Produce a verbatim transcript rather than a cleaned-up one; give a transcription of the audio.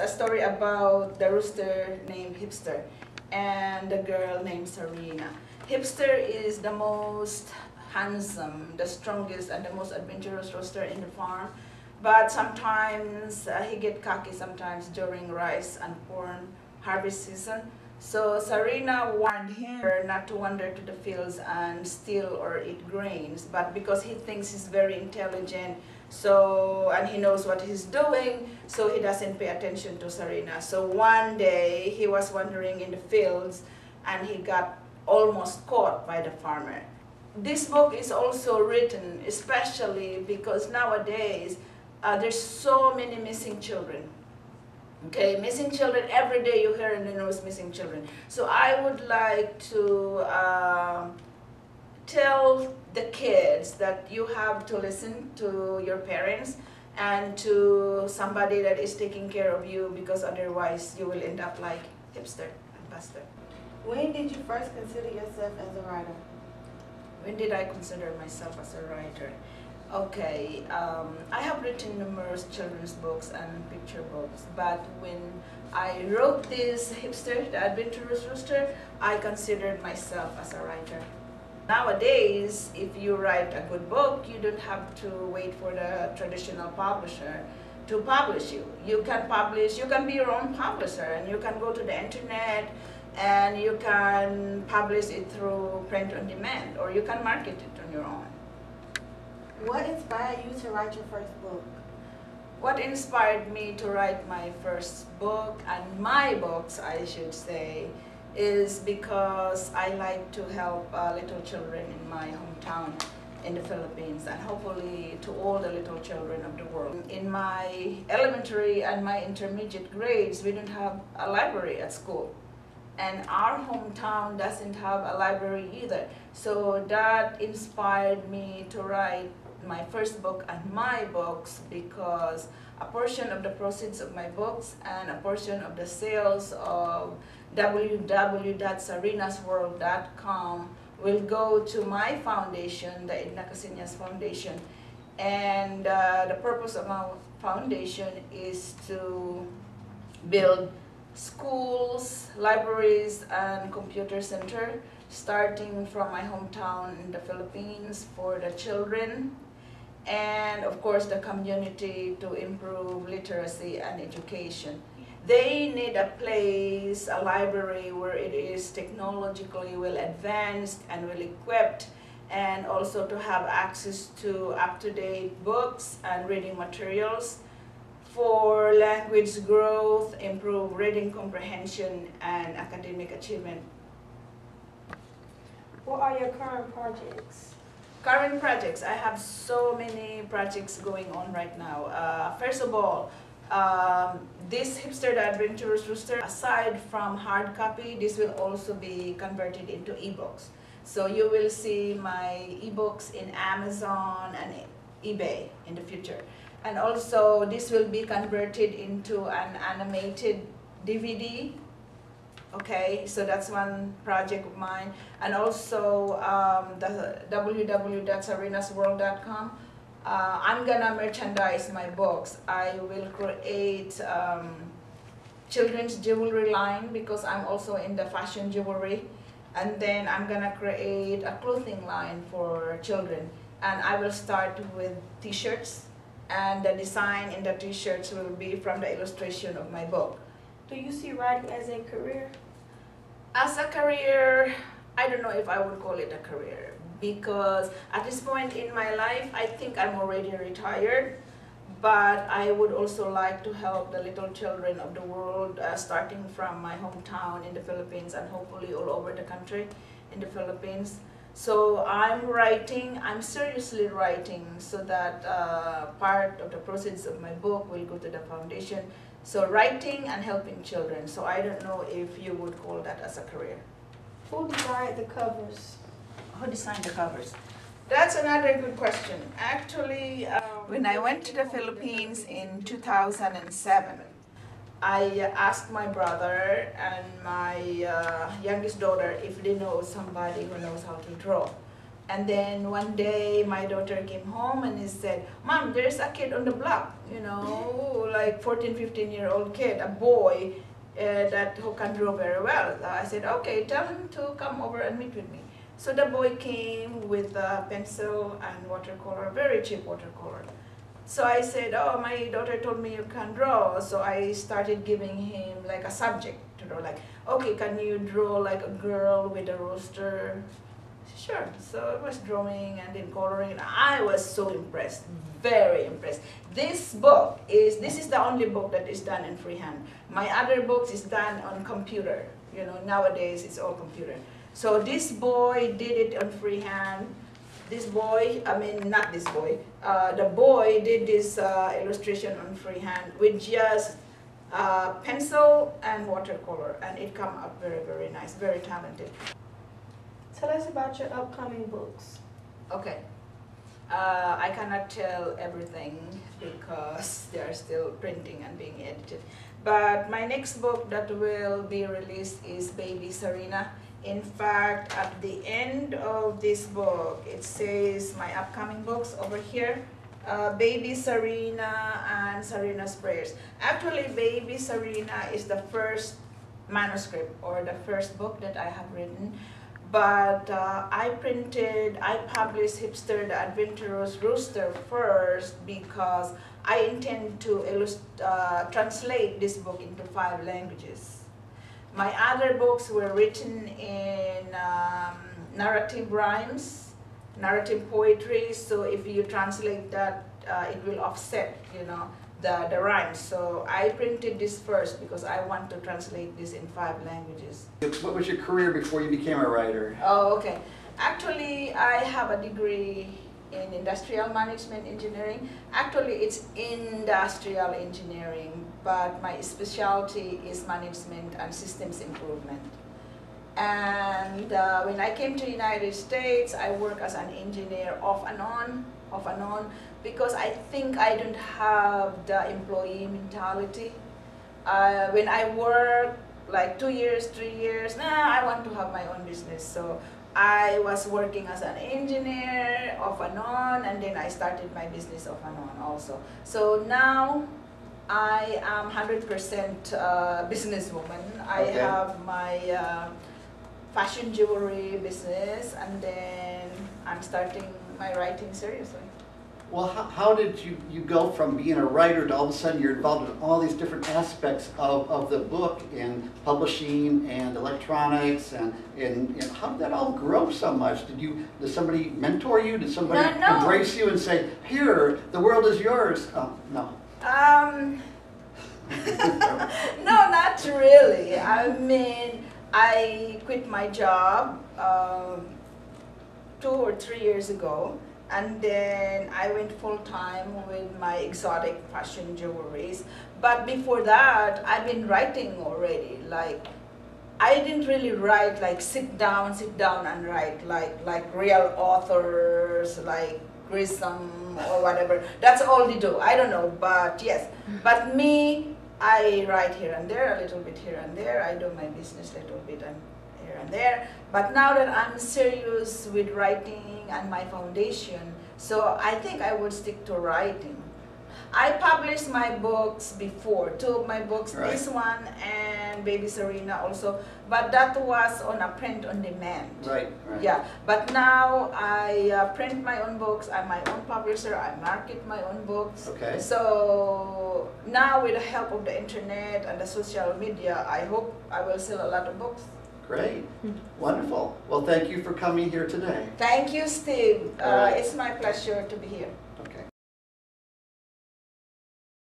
a story about the rooster named Hipster and the girl named Serena. Hipster is the most handsome, the strongest, and the most adventurous rooster in the farm. But sometimes uh, he gets cocky sometimes during rice and corn harvest season. So Serena warned him not to wander to the fields and steal or eat grains, but because he thinks he's very intelligent, so and he knows what he's doing, so he doesn't pay attention to Serena. So one day he was wandering in the fields and he got almost caught by the farmer. This book is also written especially because nowadays uh, there's so many missing children. Okay, missing children, every day you hear in the news missing children. So I would like to uh, tell the kids that you have to listen to your parents and to somebody that is taking care of you, because otherwise you will end up like Hipster and Buster. When did you first consider yourself as a writer? When did I consider myself as a writer? Okay, um, I have written numerous children's books and picture books, but when I wrote this Hipster, The Adventurous Rooster, I considered myself as a writer. Nowadays, if you write a good book, you don't have to wait for the traditional publisher to publish you. You can publish, you can be your own publisher, and you can go to the internet and you can publish it through print on demand, or you can market it on your own. What inspired you to write your first book? What inspired me to write my first book, and my books, I should say, is because I like to help uh, little children in my hometown in the Philippines, and hopefully to all the little children of the world. In my elementary and my intermediate grades, we don't have a library at school. And our hometown doesn't have a library either. So that inspired me to write my first book and my books, because a portion of the proceeds of my books and a portion of the sales of w w w dot sarina's world dot com will go to my foundation, the Edna Foundation. And uh, the purpose of our foundation is to build schools, libraries, and computer center, starting from my hometown in the Philippines for the children, and of course the community, to improve literacy and education. They need a place, a library where it is technologically well advanced and well equipped, and also to have access to up-to-date books and reading materials for language growth, improve reading comprehension, and academic achievement. What are your current projects? Current projects, I have so many projects going on right now. Uh, first of all, um, this Hipster the Adventurous Rooster, aside from hard copy, this will also be converted into ebooks. So you will see my ebooks in Amazon and eBay in the future. And also, this will be converted into an animated D V D. Okay, so that's one project of mine. And also, um, the w w w dot sarinasworld dot com. Uh, I'm gonna merchandise my books. I will create um, children's jewelry line, because I'm also in the fashion jewelry. And then I'm gonna create a clothing line for children. And I will start with t-shirts. And the design in the t-shirts will be from the illustration of my book. Do you see writing as a career? As a career, I don't know if I would call it a career, because at this point in my life, I think I'm already retired, but I would also like to help the little children of the world, uh, starting from my hometown in the Philippines and hopefully all over the country in the Philippines. So I'm writing, I'm seriously writing, so that uh, part of the proceeds of my book will go to the foundation. So writing and helping children. So I don't know if you would call that as a career. Who designed the covers? Who designed the covers? That's another good question. Actually, um, when I went to the Philippines in two thousand seven, I asked my brother and my uh, youngest daughter if they know somebody who knows how to draw. And then one day my daughter came home and he said, "Mom, there's a kid on the block, you know, like fourteen, fifteen year old kid, a boy uh, that who can draw very well." Uh, I said, "Okay, tell him to come over and meet with me." So the boy came with a pencil and watercolor, very cheap watercolor. So I said, "Oh, my daughter told me you can draw." So I started giving him like a subject to draw, like, "Okay, can you draw like a girl with a rooster?" Sure. So I was drawing and then coloring. I was so impressed, very impressed. This book is, this is the only book that is done in freehand. My other books is done on computer. You know, nowadays it's all computer. So this boy did it on freehand. This boy, I mean, not this boy, uh, the boy did this uh, illustration on freehand with just uh, pencil and watercolor. And it came up very, very nice, very talented. Tell us about your upcoming books. Okay. Uh, I cannot tell everything because they are still printing and being edited. But my next book that will be released is Baby Serena. In fact, at the end of this book, it says my upcoming books over here. Uh, Baby Serena and Serena's Prayers. Actually, Baby Serena is the first manuscript or the first book that I have written. But uh, I printed, I published Hipster, the Adventurous Rooster first because I intend to uh, translate this book into five languages. My other books were written in um, narrative rhymes, narrative poetry, so if you translate that, uh, it will offset, you know, the, the rhymes. So I printed this first because I want to translate this in five languages. What was your career before you became a writer? Oh, okay. Actually, I have a degree in industrial management engineering. Actually, it's industrial engineering, but my specialty is management and systems improvement. And uh, when I came to the United States, I worked as an engineer off and on, off and on, because I think I don't have the employee mentality. Uh, when I work like two years, three years, nah, I want to have my own business. So I was working as an engineer off and on, and then I started my business off and on also. So now I am one hundred percent uh, businesswoman. I okay. have my uh, fashion jewelry business, and then I'm starting my writing seriously. Well, how, how did you, you go from being a writer to all of a sudden you're involved in all these different aspects of, of the book and publishing and electronics and, and, and how did that all grow so much? Did you, did somebody mentor you? Did somebody no, no. embrace you and say, "Here, the world is yours"? Oh, no. Um, no, not really. I mean, I quit my job um, two or three years ago. And then I went full-time with my exotic fashion jewelries. But before that, I've been writing already. Like, I didn't really write like sit down, sit down and write like, like real authors, like Grisham or whatever. That's all they do. I don't know, but yes. But me, I write here and there, a little bit here and there. I do my business a little bit and here and there. But now that I'm serious with writing, and my foundation, so I think I would stick to writing. I published my books before, two of my books, right. This one and Baby Serena also, but that was on a print on demand. Right, right. Yeah, but now I uh, print my own books, I'm my own publisher, I market my own books. Okay. So now with the help of the internet and the social media, I hope I will sell a lot of books. Great. Wonderful. Well, thank you for coming here today. Thank you, Steve. Uh, it's my pleasure to be here. Okay.